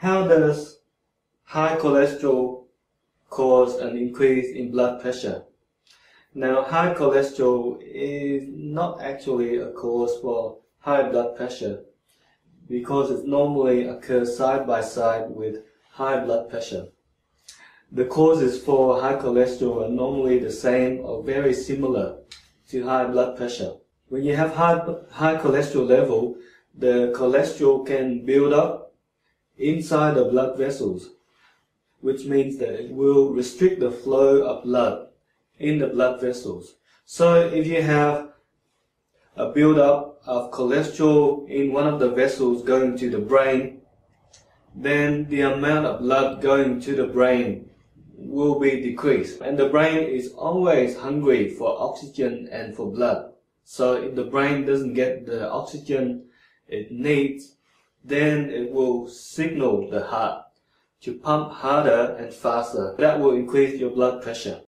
How does high cholesterol cause an increase in blood pressure? Now, high cholesterol is not actually a cause for high blood pressure because it normally occurs side by side with high blood pressure. The causes for high cholesterol are normally the same or very similar to high blood pressure. When you have high cholesterol level, the cholesterol can build up inside the blood vessels, which means that it will restrict the flow of blood in the blood vessels. So if you have a build-up of cholesterol in one of the vessels going to the brain, then the amount of blood going to the brain will be decreased. And the brain is always hungry for oxygen and for blood. So if the brain doesn't get the oxygen it needs, then it will signal the heart to pump harder and faster. That will increase your blood pressure.